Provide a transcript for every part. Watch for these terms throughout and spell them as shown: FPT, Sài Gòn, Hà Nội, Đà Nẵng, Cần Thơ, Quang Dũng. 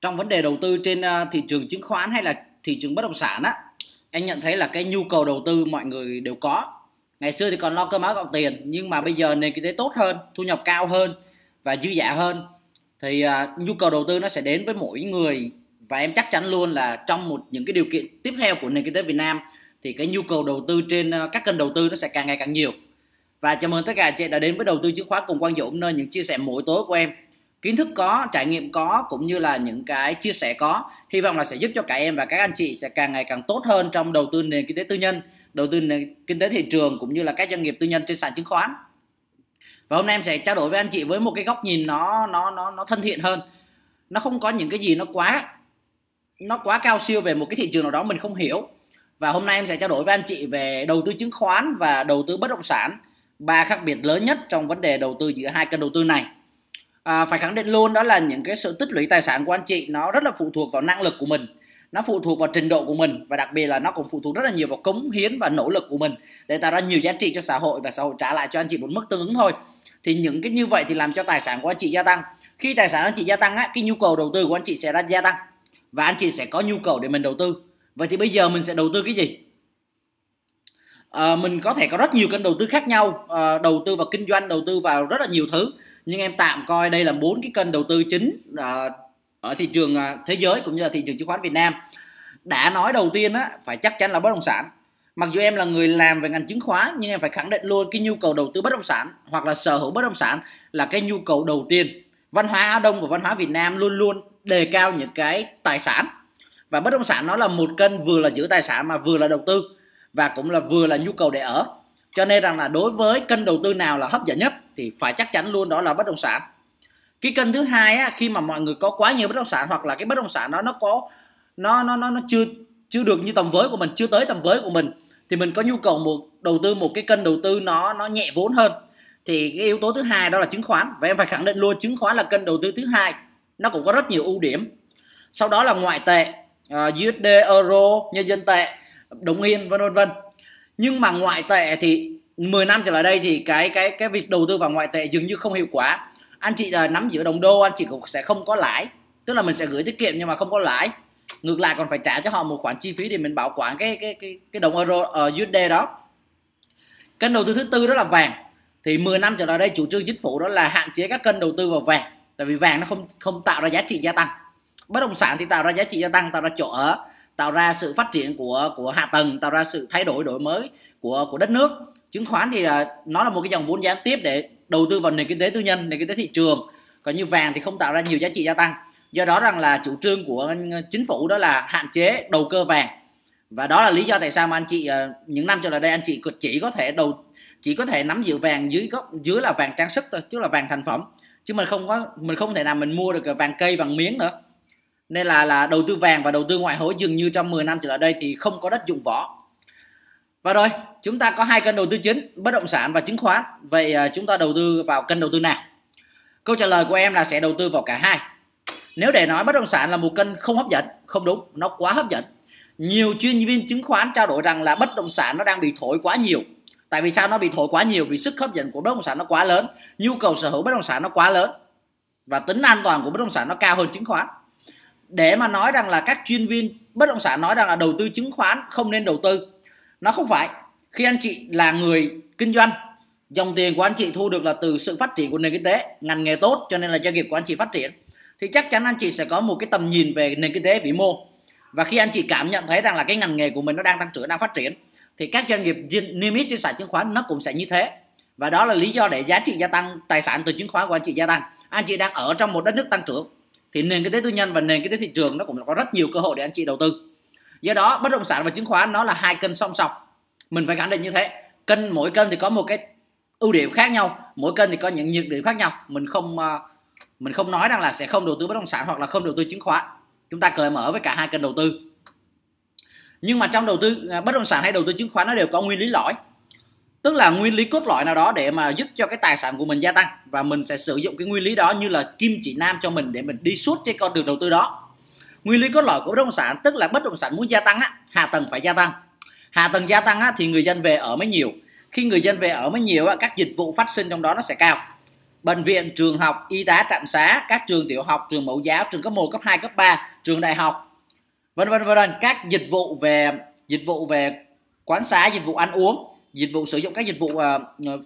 trong vấn đề đầu tư trên thị trường chứng khoán hay là thị trường bất động sản á, anh nhận thấy là cái nhu cầu đầu tư mọi người đều có. Ngày xưa thì còn lo cơm áo gạo tiền, nhưng mà bây giờ nền kinh tế tốt hơn, thu nhập cao hơn và dư dả hơn, thì nhu cầu đầu tư nó sẽ đến với mỗi người. Và em chắc chắn luôn là trong những cái điều kiện tiếp theo của nền kinh tế Việt Nam thì cái nhu cầu đầu tư trên các kênh đầu tư nó sẽ càng ngày càng nhiều. Và chào mừng tất cả chị đã đến với Đầu Tư Chứng Khoán cùng Quang Dũng, nơi những chia sẻ mỗi tối của em. Kiến thức có, trải nghiệm có, cũng như là những cái chia sẻ có. Hy vọng là sẽ giúp cho cả em và các anh chị sẽ càng ngày càng tốt hơn trong đầu tư nền kinh tế tư nhân, đầu tư nền kinh tế thị trường cũng như là các doanh nghiệp tư nhân trên sàn chứng khoán. Và hôm nay em sẽ trao đổi với anh chị với một cái góc nhìn nó thân thiện hơn. Nó không có những cái gì nó quá cao siêu về một cái thị trường nào đó mình không hiểu. Và hôm nay em sẽ trao đổi với anh chị về đầu tư chứng khoán và đầu tư bất động sản, ba khác biệt lớn nhất trong vấn đề đầu tư giữa hai kênh đầu tư này. Phải khẳng định luôn đó là những cái sự tích lũy tài sản của anh chị nó rất là phụ thuộc vào năng lực của mình, nó phụ thuộc vào trình độ của mình, và đặc biệt là nó cũng phụ thuộc rất là nhiều vào cống hiến và nỗ lực của mình để tạo ra nhiều giá trị cho xã hội, và xã hội trả lại cho anh chị một mức tương ứng thôi. Thì những cái như vậy thì làm cho tài sản của anh chị gia tăng. Khi tài sản anh chị gia tăng á, cái nhu cầu đầu tư của anh chị sẽ gia tăng và anh chị sẽ có nhu cầu để mình đầu tư. Vậy thì bây giờ mình sẽ đầu tư cái gì? Mình có thể có rất nhiều kênh đầu tư khác nhau, đầu tư vào kinh doanh, đầu tư vào rất là nhiều thứ, nhưng em tạm coi đây là 4 cái kênh đầu tư chính ở thị trường thế giới cũng như là thị trường chứng khoán Việt Nam. Đã nói đầu tiên á, phải chắc chắn là bất động sản. Mặc dù em là người làm về ngành chứng khoán, nhưng em phải khẳng định luôn cái nhu cầu đầu tư bất động sản hoặc là sở hữu bất động sản là cái nhu cầu đầu tiên. Văn hóa Á Đông và văn hóa Việt Nam luôn luôn đề cao những cái tài sản, và bất động sản nó là một kênh vừa là giữ tài sản mà vừa là đầu tư, và cũng là vừa là nhu cầu để ở. Cho nên rằng là đối với kênh đầu tư nào là hấp dẫn nhất thì phải chắc chắn luôn đó là bất động sản. Cái kênh thứ hai á, khi mà mọi người có quá nhiều bất động sản hoặc là cái bất động sản đó nó chưa được như tầm với của mình, chưa tới tầm với của mình, thì mình có nhu cầu đầu tư một cái kênh đầu tư nó nhẹ vốn hơn. Thì cái yếu tố thứ hai đó là chứng khoán. Và em phải khẳng định luôn chứng khoán là kênh đầu tư thứ hai, nó cũng có rất nhiều ưu điểm. Sau đó là ngoại tệ, USD, euro, nhân dân tệ, đồng yên, vân vân. Nhưng mà ngoại tệ thì 10 năm trở lại đây thì cái việc đầu tư vào ngoại tệ dường như không hiệu quả. Anh chị nắm giữ đồng đô, anh chị cũng sẽ không có lãi, tức là mình sẽ gửi tiết kiệm nhưng mà không có lãi, ngược lại còn phải trả cho họ một khoản chi phí để mình bảo quản cái đồng euro USD đó. Kênh đầu tư thứ tư đó là vàng. Thì 10 năm trở lại đây chủ trương chính phủ đó là hạn chế các kênh đầu tư vào vàng, tại vì vàng nó không tạo ra giá trị gia tăng. Bất động sản thì tạo ra giá trị gia tăng, tạo ra chỗ ở, tạo ra sự phát triển của hạ tầng, tạo ra sự thay đổi đổi mới của đất nước. Chứng khoán thì nó là một cái dòng vốn gián tiếp để đầu tư vào nền kinh tế tư nhân, nền kinh tế thị trường. Còn như vàng thì không tạo ra nhiều giá trị gia tăng. Do đó rằng là chủ trương của chính phủ đó là hạn chế đầu cơ vàng. Và đó là lý do tại sao mà anh chị những năm trở lại đây anh chị chỉ có thể nắm giữ vàng dưới là vàng trang sức thôi, chứ là vàng thành phẩm. Chứ mình không thể nào mình mua được vàng cây, vàng miếng nữa. Nên là đầu tư vàng và đầu tư ngoại hối dường như trong 10 năm trở lại đây thì không có đất dụng võ. Và rồi, chúng ta có hai kênh đầu tư chính, bất động sản và chứng khoán. Vậy chúng ta đầu tư vào kênh đầu tư nào? Câu trả lời của em là sẽ đầu tư vào cả hai. Nếu để nói bất động sản là một kênh không hấp dẫn, không đúng, nó quá hấp dẫn. Nhiều chuyên viên chứng khoán trao đổi rằng là bất động sản nó đang bị thổi quá nhiều. Tại vì sao nó bị thổi quá nhiều? Vì sức hấp dẫn của bất động sản nó quá lớn, nhu cầu sở hữu bất động sản nó quá lớn, và tính an toàn của bất động sản nó cao hơn chứng khoán. Để mà nói rằng là các chuyên viên bất động sản nói rằng là đầu tư chứng khoán không nên đầu tư, nó không phải. Khi anh chị là người kinh doanh, dòng tiền của anh chị thu được là từ sự phát triển của nền kinh tế, ngành nghề tốt cho nên là doanh nghiệp của anh chị phát triển, thì chắc chắn anh chị sẽ có một cái tầm nhìn về nền kinh tế vĩ mô. Và khi anh chị cảm nhận thấy rằng là cái ngành nghề của mình nó đang tăng trưởng, đang phát triển, thì các doanh nghiệp niêm yết trên sàn chứng khoán nó cũng sẽ như thế. Và đó là lý do để giá trị gia tăng, tài sản từ chứng khoán của anh chị gia tăng. Anh chị đang ở trong một đất nước tăng trưởng thì nền kinh tế tư nhân và nền kinh tế thị trường nó cũng có rất nhiều cơ hội để anh chị đầu tư. Do đó bất động sản và chứng khoán nó là hai kênh song song, mình phải khẳng định như thế. Mỗi kênh thì có một cái ưu điểm khác nhau, mỗi kênh thì có những nhược điểm khác nhau. Mình không nói rằng là sẽ không đầu tư bất động sản hoặc là không đầu tư chứng khoán. Chúng ta cởi mở với cả hai kênh đầu tư. Nhưng mà trong đầu tư bất động sản hay đầu tư chứng khoán nó đều có nguyên lý lõi, tức là nguyên lý cốt lõi nào đó để mà giúp cho cái tài sản của mình gia tăng, và mình sẽ sử dụng cái nguyên lý đó như là kim chỉ nam cho mình để mình đi suốt trên con đường đầu tư đó. Nguyên lý cốt lõi của bất động sản tức là bất động sản muốn gia tăng á, hạ tầng phải gia tăng. Hạ tầng gia tăng á thì người dân về ở mới nhiều. Khi người dân về ở mới nhiều á, các dịch vụ phát sinh trong đó nó sẽ cao. bệnh viện, trường học, y tá, trạm xá, các trường tiểu học, trường mẫu giáo, trường cấp 1, cấp 2, cấp 3, trường đại học, vân vân vân. Các dịch vụ về quán xá, dịch vụ ăn uống, dịch vụ sử dụng các dịch vụ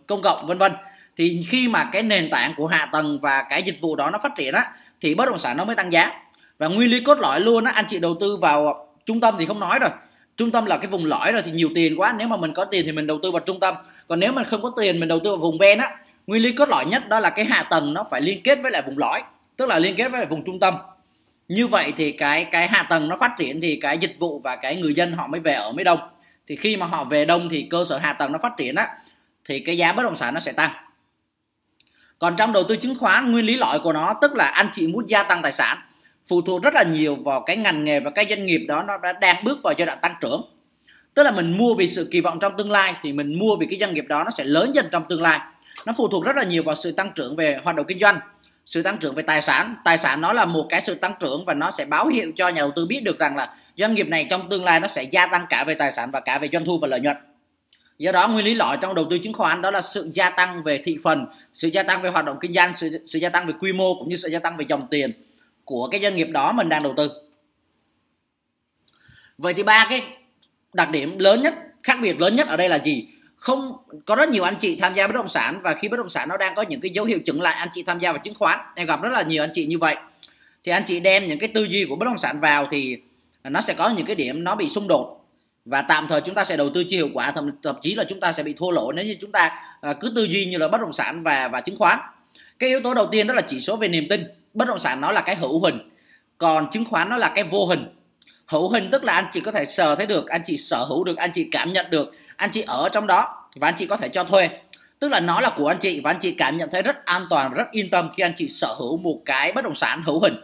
công cộng, vân vân. Thì khi mà cái nền tảng của hạ tầng và cái dịch vụ đó nó phát triển á, thì bất động sản nó mới tăng giá. Và nguyên lý cốt lõi luôn á, anh chị đầu tư vào trung tâm thì không nói rồi, trung tâm là cái vùng lõi rồi thì nhiều tiền quá. Nếu mà mình có tiền thì mình đầu tư vào trung tâm, còn nếu mà không có tiền mình đầu tư vào vùng ven á. Nguyên lý cốt lõi nhất đó là cái hạ tầng nó phải liên kết với lại vùng lõi, tức là liên kết với lại vùng trung tâm. Như vậy thì cái hạ tầng nó phát triển thì cái dịch vụ và cái người dân họ mới về ở mới đông. Thì khi mà họ về đông thì cơ sở hạ tầng nó phát triển á, thì cái giá bất động sản nó sẽ tăng. Còn trong đầu tư chứng khoán, nguyên lý lõi của nó tức là anh chị muốn gia tăng tài sản, phụ thuộc rất là nhiều vào cái ngành nghề và cái doanh nghiệp đó nó đã đang bước vào giai đoạn tăng trưởng. Tức là mình mua vì sự kỳ vọng trong tương lai, thì mình mua vì cái doanh nghiệp đó nó sẽ lớn dần trong tương lai. Nó phụ thuộc rất là nhiều vào sự tăng trưởng về hoạt động kinh doanh, sự tăng trưởng về tài sản. Tài sản nó là một cái sự tăng trưởng và nó sẽ báo hiệu cho nhà đầu tư biết được rằng là doanh nghiệp này trong tương lai nó sẽ gia tăng cả về tài sản và cả về doanh thu và lợi nhuận. Do đó nguyên lý lõi trong đầu tư chứng khoán đó là sự gia tăng về thị phần, sự gia tăng về hoạt động kinh doanh, sự gia tăng về quy mô cũng như sự gia tăng về dòng tiền của cái doanh nghiệp đó mình đang đầu tư. Vậy thì ba cái đặc điểm lớn nhất, khác biệt lớn nhất ở đây là gì? Không có rất nhiều anh chị tham gia bất động sản, và khi bất động sản nó đang có những cái dấu hiệu chững lại, anh chị tham gia vào chứng khoán. Em gặp rất là nhiều anh chị như vậy. Thì anh chị đem những cái tư duy của bất động sản vào thì nó sẽ có những cái điểm nó bị xung đột, và tạm thời chúng ta sẽ đầu tư chưa hiệu quả, thậm chí là chúng ta sẽ bị thua lỗ nếu như chúng ta cứ tư duy như là bất động sản và chứng khoán. Cái yếu tố đầu tiên đó là chỉ số về niềm tin. Bất động sản nó là cái hữu hình, còn chứng khoán nó là cái vô hình. Hữu hình tức là anh chị có thể sờ thấy được, anh chị sở hữu được, anh chị cảm nhận được, anh chị ở trong đó và anh chị có thể cho thuê. Tức là nó là của anh chị và anh chị cảm nhận thấy rất an toàn, rất yên tâm khi anh chị sở hữu một cái bất động sản hữu hình.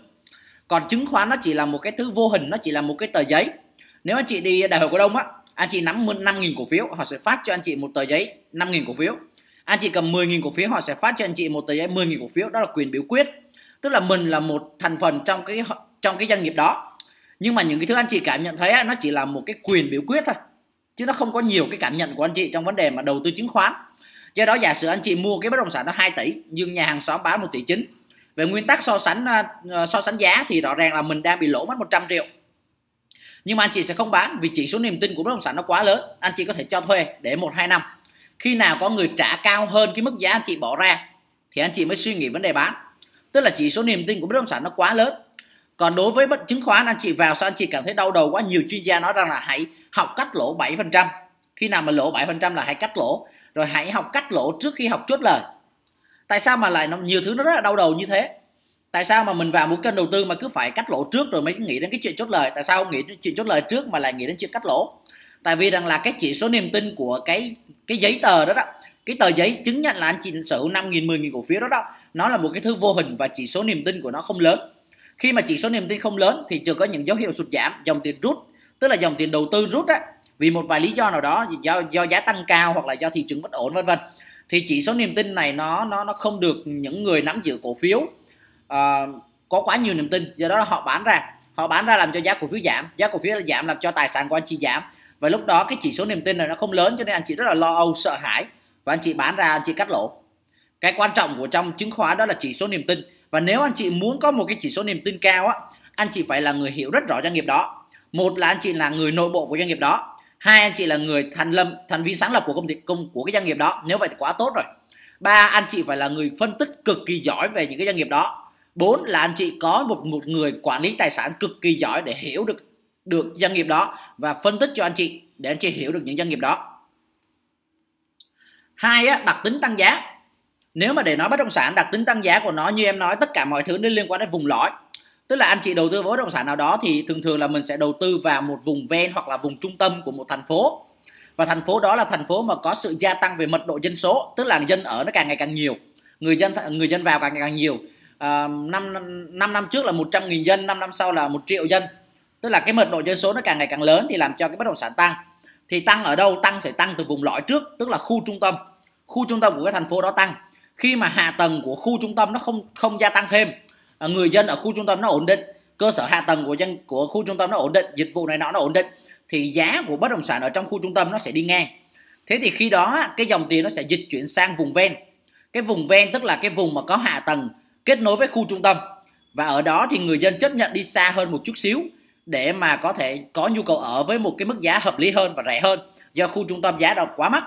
Còn chứng khoán nó chỉ là một cái thứ vô hình, nó chỉ là một cái tờ giấy. Nếu anh chị đi đại hội cổ đông á, anh chị nắm 5.000 cổ phiếu, họ sẽ phát cho anh chị một tờ giấy 5.000 cổ phiếu. Anh chị cầm 10.000 cổ phiếu, họ sẽ phát cho anh chị một tờ giấy 10.000 cổ phiếu, đó là quyền biểu quyết. Tức là mình là một thành phần trong cái doanh nghiệp đó. Nhưng mà những cái thứ anh chị cảm nhận thấy nó chỉ là một cái quyền biểu quyết thôi, chứ nó không có nhiều cái cảm nhận của anh chị trong vấn đề mà đầu tư chứng khoán. Do đó giả sử anh chị mua cái bất động sản nó 2 tỷ nhưng nhà hàng xóm bán 1,9 tỷ. Về nguyên tắc so sánh giá thì rõ ràng là mình đang bị lỗ mất 100 triệu. Nhưng mà anh chị sẽ không bán vì chỉ số niềm tin của bất động sản nó quá lớn. Anh chị có thể cho thuê để 1-2 năm. Khi nào có người trả cao hơn cái mức giá anh chị bỏ ra thì anh chị mới suy nghĩ vấn đề bán. Tức là chỉ số niềm tin của bất động sản nó quá lớn. Còn đối với bất chứng khoán, anh chị vào sao anh chị cảm thấy đau đầu quá. Nhiều chuyên gia nói rằng là hãy học cách lỗ 7%. Khi nào mà lỗ 7% là hãy cắt lỗ. Rồi hãy học cách lỗ trước khi học chốt lời. Tại sao mà lại nhiều thứ nó rất là đau đầu như thế? Tại sao mà mình vào một kênh đầu tư mà cứ phải cắt lỗ trước rồi mới nghĩ đến cái chuyện chốt lời? Tại sao không nghĩ đến chuyện chốt lời trước mà lại nghĩ đến chuyện cắt lỗ? Tại vì rằng là cái chỉ số niềm tin của cái giấy tờ đó, cái tờ giấy chứng nhận là anh chị sở hữu 5.000, 10.000 cổ phiếu đó, nó là một cái thứ vô hình và chỉ số niềm tin của nó không lớn. Khi mà chỉ số niềm tin không lớn thì chưa có những dấu hiệu sụt giảm, dòng tiền rút, tức là dòng tiền đầu tư rút á, vì một vài lý do nào đó, do giá tăng cao hoặc là do thị trường bất ổn vân vân, thì chỉ số niềm tin này nó không được những người nắm giữ cổ phiếu có quá nhiều niềm tin, do đó họ bán ra, làm cho giá cổ phiếu giảm, làm cho tài sản của anh chị giảm, và lúc đó cái chỉ số niềm tin này nó không lớn cho nên anh chị rất là lo âu, sợ hãi và anh chị bán ra, anh chị cắt lỗ. Cái quan trọng của trong chứng khoán đó là chỉ số niềm tin. Và nếu anh chị muốn có một cái chỉ số niềm tin cao á, anh chị phải là người hiểu rất rõ doanh nghiệp đó. Một là anh chị là người nội bộ của doanh nghiệp đó, hai anh chị là người thành viên sáng lập của cái doanh nghiệp đó. Nếu vậy thì quá tốt rồi. Ba, anh chị phải là người phân tích cực kỳ giỏi về những cái doanh nghiệp đó. Bốn là anh chị có một người quản lý tài sản cực kỳ giỏi để hiểu được doanh nghiệp đó và phân tích cho anh chị để anh chị hiểu được những doanh nghiệp đó. Hai á, đặc tính tăng giá. Nếu mà để nói bất động sản, đặc tính tăng giá của nó như em nói, tất cả mọi thứ nó liên quan đến vùng lõi. Tức là anh chị đầu tư vào bất động sản nào đó thì thường thường là mình sẽ đầu tư vào một vùng ven hoặc là vùng trung tâm của một thành phố. Và thành phố đó là thành phố mà có sự gia tăng về mật độ dân số, tức là dân ở nó càng ngày càng nhiều, người dân vào càng ngày càng nhiều. 5 năm trước là 100.000 dân, 5 năm sau là 1 triệu dân. Tức là cái mật độ dân số nó càng ngày càng lớn thì làm cho cái bất động sản tăng. Thì tăng ở đâu? Tăng sẽ tăng từ vùng lõi trước, tức là khu trung tâm. Khu trung tâm của cái thành phố đó tăng. Khi mà hạ tầng của khu trung tâm nó không gia tăng thêm, người dân ở khu trung tâm nó ổn định, cơ sở hạ tầng của khu trung tâm nó ổn định, dịch vụ này nó ổn định, thì giá của bất động sản ở trong khu trung tâm nó sẽ đi ngang. Thế thì khi đó cái dòng tiền nó sẽ dịch chuyển sang vùng ven. Cái vùng ven tức là cái vùng mà có hạ tầng kết nối với khu trung tâm. Và ở đó thì người dân chấp nhận đi xa hơn một chút xíu để mà có thể có nhu cầu ở với một cái mức giá hợp lý hơn và rẻ hơn, do khu trung tâm giá đó quá mắc.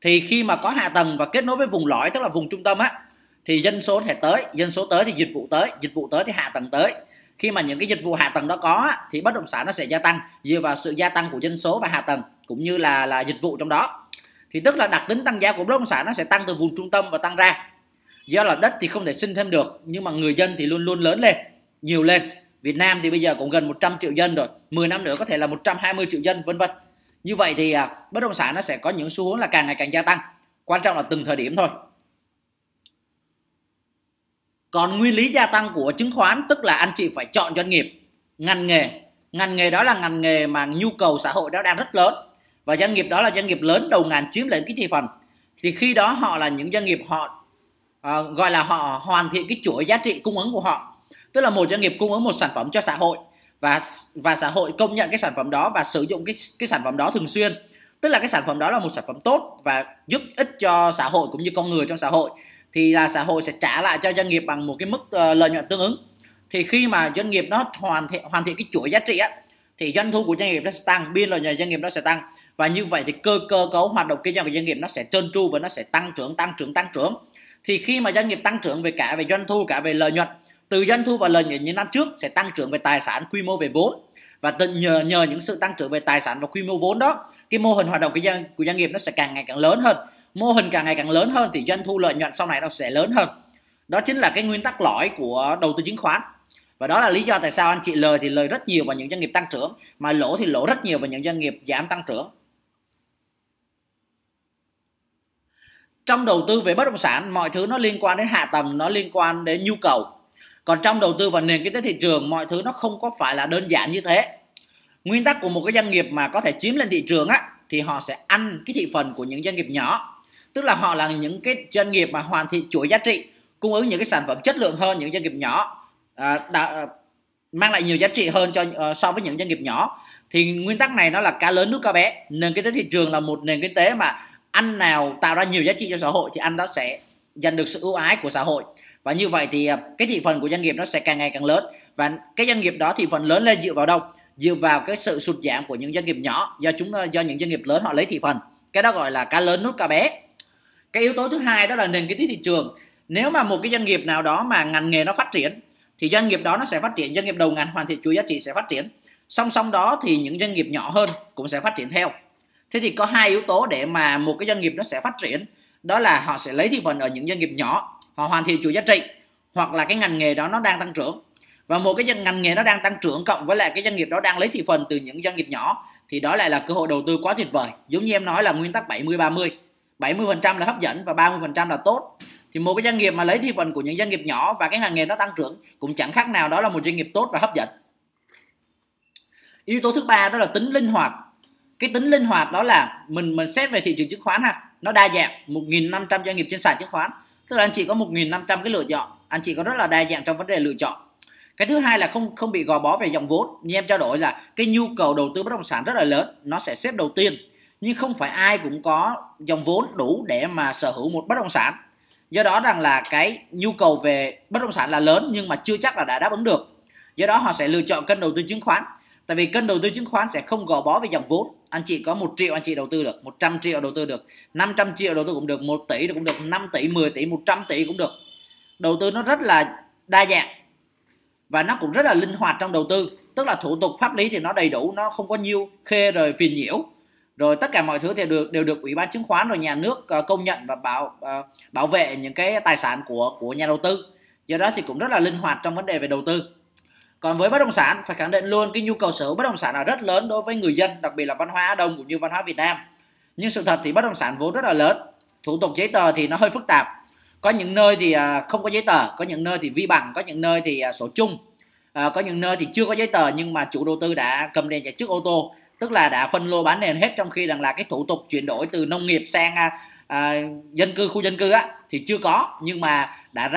Thì khi mà có hạ tầng và kết nối với vùng lõi, tức là vùng trung tâm á, thì dân số thể tới, dân số tới thì dịch vụ tới, dịch vụ tới thì hạ tầng tới. Khi mà những cái dịch vụ hạ tầng đó có thì bất động sản nó sẽ gia tăng dựa vào sự gia tăng của dân số và hạ tầng cũng như là dịch vụ trong đó. Thì tức là đặc tính tăng giá của bất động sản nó sẽ tăng từ vùng trung tâm và tăng ra. Do là đất thì không thể sinh thêm được, nhưng mà người dân thì luôn luôn lớn lên, nhiều lên. Việt Nam thì bây giờ cũng gần 100 triệu dân rồi, 10 năm nữa có thể là 120 triệu dân vân vân. Như vậy thì bất động sản nó sẽ có những xu hướng là càng ngày càng gia tăng, quan trọng là từng thời điểm thôi. Còn nguyên lý gia tăng của chứng khoán tức là anh chị phải chọn doanh nghiệp, ngành nghề đó là ngành nghề mà nhu cầu xã hội đó đang rất lớn, và doanh nghiệp đó là doanh nghiệp lớn đầu ngành chiếm lĩnh cái thị phần. Thì khi đó họ là những doanh nghiệp họ gọi là họ hoàn thiện cái chuỗi giá trị cung ứng của họ, tức là một doanh nghiệp cung ứng một sản phẩm cho xã hội và xã hội công nhận cái sản phẩm đó và sử dụng cái sản phẩm đó thường xuyên, tức là cái sản phẩm đó là một sản phẩm tốt và giúp ích cho xã hội cũng như con người trong xã hội, thì là xã hội sẽ trả lại cho doanh nghiệp bằng một cái mức lợi nhuận tương ứng. Thì khi mà doanh nghiệp nó hoàn thiện cái chuỗi giá trị á, thì doanh thu của doanh nghiệp nó sẽ tăng, biên lợi nhuận doanh nghiệp nó sẽ tăng, và như vậy thì cơ cấu hoạt động kinh doanh của doanh nghiệp nó sẽ trơn tru và nó sẽ tăng trưởng. Thì khi mà doanh nghiệp tăng trưởng về cả về doanh thu cả về lợi nhuận, từ doanh thu và lợi nhuận như năm trước sẽ tăng trưởng về tài sản, quy mô, về vốn, và nhờ những sự tăng trưởng về tài sản và quy mô vốn đó, cái mô hình hoạt động kinh doanh của doanh nghiệp nó sẽ càng ngày càng lớn hơn. Mô hình càng ngày càng lớn hơn thì doanh thu lợi nhuận sau này nó sẽ lớn hơn. Đó chính là cái nguyên tắc lõi của đầu tư chứng khoán. Và đó là lý do tại sao anh chị lời thì lời rất nhiều vào những doanh nghiệp tăng trưởng, mà lỗ thì lỗ rất nhiều vào những doanh nghiệp giảm tăng trưởng. Trong đầu tư về bất động sản, mọi thứ nó liên quan đến hạ tầng, nó liên quan đến nhu cầu. Còn trong đầu tư vào nền kinh tế thị trường, mọi thứ nó không có phải là đơn giản như thế. Nguyên tắc của một cái doanh nghiệp mà có thể chiếm lên thị trường á, thì họ sẽ ăn cái thị phần của những doanh nghiệp nhỏ. Tức là họ là những cái doanh nghiệp mà hoàn thiện chuỗi giá trị, cung ứng những cái sản phẩm chất lượng hơn những doanh nghiệp nhỏ, mang lại nhiều giá trị hơn so với những doanh nghiệp nhỏ. Thì nguyên tắc này nó là cá lớn nuốt cá bé. Nền kinh tế thị trường là một nền kinh tế mà anh nào tạo ra nhiều giá trị cho xã hội thì anh đó sẽ giành được sự ưu ái của xã hội. Và như vậy thì cái thị phần của doanh nghiệp nó sẽ càng ngày càng lớn. Và cái doanh nghiệp đó thị phần lớn lên dựa vào đâu? Dựa vào cái sự sụt giảm của những doanh nghiệp nhỏ, do những doanh nghiệp lớn họ lấy thị phần. Cái đó gọi là cá lớn nuốt cá bé. Cái yếu tố thứ hai đó là nền kinh tế thị trường. Nếu mà một cái doanh nghiệp nào đó mà ngành nghề nó phát triển thì doanh nghiệp đó nó sẽ phát triển, doanh nghiệp đầu ngành hoàn thiện chuỗi giá trị sẽ phát triển. Song song đó thì những doanh nghiệp nhỏ hơn cũng sẽ phát triển theo. Thế thì có hai yếu tố để mà một cái doanh nghiệp nó sẽ phát triển, đó là họ sẽ lấy thị phần ở những doanh nghiệp nhỏ, họ hoàn thiện chuỗi giá trị, hoặc là cái ngành nghề đó nó đang tăng trưởng. Và một cái ngành nghề nó đang tăng trưởng cộng với lại cái doanh nghiệp đó đang lấy thị phần từ những doanh nghiệp nhỏ thì đó lại là cơ hội đầu tư quá tuyệt vời. Giống như em nói là nguyên tắc 70-30, 70% là hấp dẫn và 30% là tốt. Thì một cái doanh nghiệp mà lấy thị phần của những doanh nghiệp nhỏ và cái ngành nghề nó tăng trưởng cũng chẳng khác nào đó là một doanh nghiệp tốt và hấp dẫn. Yếu tố thứ ba đó là tính linh hoạt. Cái tính linh hoạt đó là mình xét về thị trường chứng khoán ha, nó đa dạng, 1.500 doanh nghiệp trên sàn chứng khoán, tức là anh chị có 1.500 cái lựa chọn, anh chị có rất là đa dạng trong vấn đề lựa chọn. Cái thứ hai là không bị gò bó về dòng vốn. Như em trao đổi là cái nhu cầu đầu tư bất động sản rất là lớn, nó sẽ xếp đầu tiên, nhưng không phải ai cũng có dòng vốn đủ để mà sở hữu một bất động sản. Do đó rằng là cái nhu cầu về bất động sản là lớn nhưng mà chưa chắc là đã đáp ứng được. Do đó họ sẽ lựa chọn kênh đầu tư chứng khoán. Tại vì kênh đầu tư chứng khoán sẽ không gò bó về dòng vốn. Anh chị có 1 triệu anh chị đầu tư được, 100 triệu đầu tư được, 500 triệu đầu tư cũng được, 1 tỷ cũng được, 5 tỷ, 10 tỷ, 100 tỷ cũng được. Đầu tư nó rất là đa dạng và nó cũng rất là linh hoạt trong đầu tư. Tức là thủ tục pháp lý thì nó đầy đủ, nó không có nhiều khê rồi phiền nhiễu. Rồi tất cả mọi thứ thì đều được Ủy ban chứng khoán rồi nhà nước công nhận và bảo vệ những cái tài sản của nhà đầu tư. Do đó thì cũng rất là linh hoạt trong vấn đề về đầu tư. Còn với bất động sản, phải khẳng định luôn cái nhu cầu sở hữu bất động sản là rất lớn đối với người dân, đặc biệt là văn hóa Á Đông cũng như văn hóa Việt Nam. Nhưng sự thật thì bất động sản vốn rất là lớn, thủ tục giấy tờ thì nó hơi phức tạp. Có những nơi thì không có giấy tờ, có những nơi thì vi bằng, có những nơi thì sổ chung, có những nơi thì chưa có giấy tờ nhưng mà chủ đầu tư đã cầm đèn chạy trước ô tô, tức là đã phân lô bán nền hết, trong khi rằng là cái thủ tục chuyển đổi từ nông nghiệp sang dân cư, khu dân cư á thì chưa có, nhưng mà đã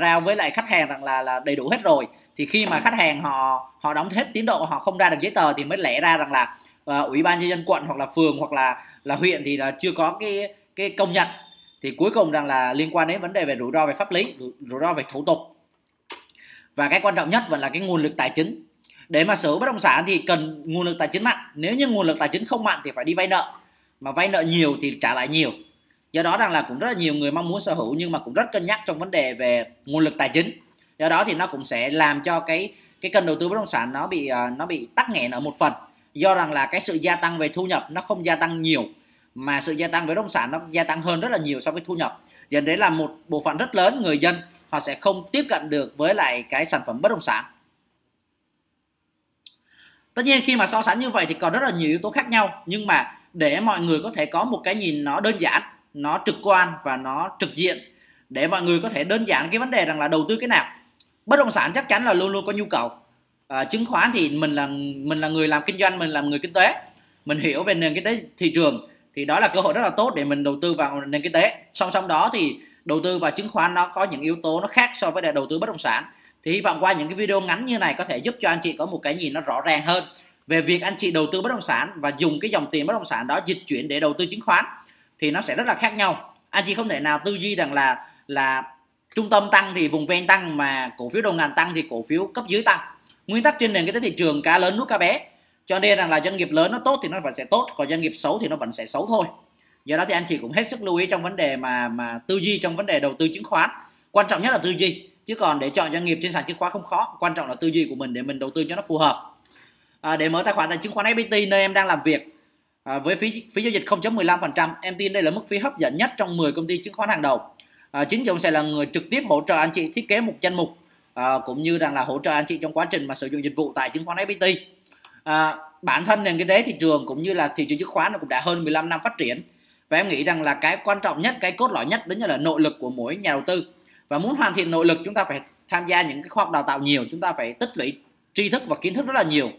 rao với lại khách hàng rằng là đầy đủ hết rồi. Thì khi mà khách hàng họ đóng hết tiến độ, họ không ra được giấy tờ thì mới lẽ ra rằng là Ủy ban nhân dân quận hoặc là phường hoặc là huyện thì là chưa có cái công nhận. Thì cuối cùng rằng là liên quan đến vấn đề về rủi ro về pháp lý, rủi ro về thủ tục. Và cái quan trọng nhất vẫn là cái nguồn lực tài chính. Để mà sở hữu bất động sản thì cần nguồn lực tài chính mạnh. Nếu như nguồn lực tài chính không mạnh thì phải đi vay nợ. Mà vay nợ nhiều thì trả lại nhiều. Do đó rằng là cũng rất là nhiều người mong muốn sở hữu nhưng mà cũng rất cân nhắc trong vấn đề về nguồn lực tài chính. Do đó thì nó cũng sẽ làm cho cái kênh đầu tư bất động sản nó bị tắc nghẽn ở một phần. Do rằng là cái sự gia tăng về thu nhập nó không gia tăng nhiều, mà sự gia tăng về bất động sản nó gia tăng hơn rất là nhiều so với thu nhập. Dẫn đến là một bộ phận rất lớn người dân họ sẽ không tiếp cận được với lại cái sản phẩm bất động sản. Tất nhiên khi mà so sánh như vậy thì còn rất là nhiều yếu tố khác nhau, nhưng mà để mọi người có thể có một cái nhìn nó đơn giản, nó trực quan và nó trực diện, để mọi người có thể đơn giản cái vấn đề rằng là đầu tư cái nào. Bất động sản chắc chắn là luôn luôn có nhu cầu. Chứng khoán thì mình là người làm kinh doanh, mình là người kinh tế, mình hiểu về nền kinh tế thị trường thì đó là cơ hội rất là tốt để mình đầu tư vào nền kinh tế. Song song đó thì đầu tư vào chứng khoán nó có những yếu tố nó khác so với đầu tư bất động sản. Thì hy vọng qua những cái video ngắn như này có thể giúp cho anh chị có một cái nhìn nó rõ ràng hơn về việc anh chị đầu tư bất động sản và dùng cái dòng tiền bất động sản đó dịch chuyển để đầu tư chứng khoán thì nó sẽ rất là khác nhau. Anh chị không thể nào tư duy rằng là trung tâm tăng thì vùng ven tăng, mà cổ phiếu đầu ngành tăng thì cổ phiếu cấp dưới tăng. Nguyên tắc trên nền kinh tế thị trường cá lớn nuốt cá bé. Cho nên rằng là doanh nghiệp lớn nó tốt thì nó vẫn sẽ tốt, còn doanh nghiệp xấu thì nó vẫn sẽ xấu thôi. Do đó thì anh chị cũng hết sức lưu ý trong vấn đề mà tư duy trong vấn đề đầu tư chứng khoán. Quan trọng nhất là tư duy, chứ còn để chọn doanh nghiệp trên sàn chứng khoán không khó, quan trọng là tư duy của mình để mình đầu tư cho nó phù hợp. Để mở tài khoản tại chứng khoán FPT nơi em đang làm việc với phí giao dịch 0.15%, em tin đây là mức phí hấp dẫn nhất trong 10 công ty chứng khoán hàng đầu. Chính Dũng sẽ là người trực tiếp hỗ trợ anh chị thiết kế một danh mục, cũng như rằng là hỗ trợ anh chị trong quá trình mà sử dụng dịch vụ tại chứng khoán FPT. Bản thân nền kinh tế thị trường cũng như là thị trường chứng khoán nó cũng đã hơn 15 năm phát triển, và em nghĩ rằng là cái quan trọng nhất, cái cốt lõi nhất đó là nội lực của mỗi nhà đầu tư. Và muốn hoàn thiện nội lực chúng ta phải tham gia những cái khóa học đào tạo nhiều, chúng ta phải tích lũy tri thức và kiến thức rất là nhiều.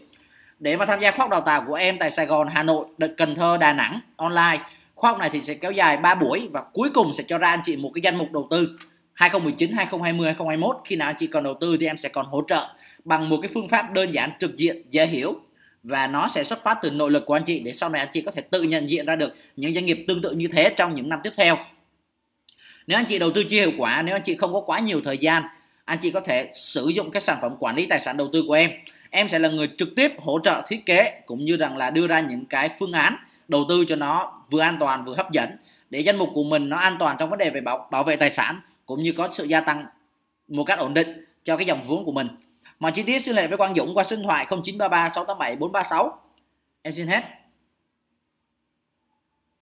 Để mà tham gia khóa học đào tạo của em tại Sài Gòn, Hà Nội, Cần Thơ, Đà Nẵng online, khóa học này thì sẽ kéo dài 3 buổi và cuối cùng sẽ cho ra anh chị một cái danh mục đầu tư 2019, 2020, 2021. Khi nào anh chị còn đầu tư thì em sẽ còn hỗ trợ bằng một cái phương pháp đơn giản, trực diện, dễ hiểu, và nó sẽ xuất phát từ nội lực của anh chị để sau này anh chị có thể tự nhận diện ra được những doanh nghiệp tương tự như thế trong những năm tiếp theo. Nếu anh chị đầu tư chưa hiệu quả, nếu anh chị không có quá nhiều thời gian, anh chị có thể sử dụng cái sản phẩm quản lý tài sản đầu tư của em. Em sẽ là người trực tiếp hỗ trợ thiết kế cũng như rằng là đưa ra những cái phương án đầu tư cho nó vừa an toàn vừa hấp dẫn, để danh mục của mình nó an toàn trong vấn đề về bảo vệ tài sản cũng như có sự gia tăng một cách ổn định cho cái dòng vốn của mình. Mọi chi tiết liên hệ với Quang Dũng qua số điện thoại 0933 687 436. Em xin hết.